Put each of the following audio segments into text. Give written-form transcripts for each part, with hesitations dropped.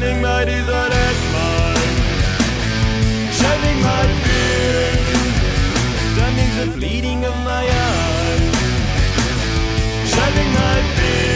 turning my desire at mine, shedding my fears, stunning the bleeding of my eyes, shedding my fears.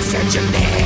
Such a man.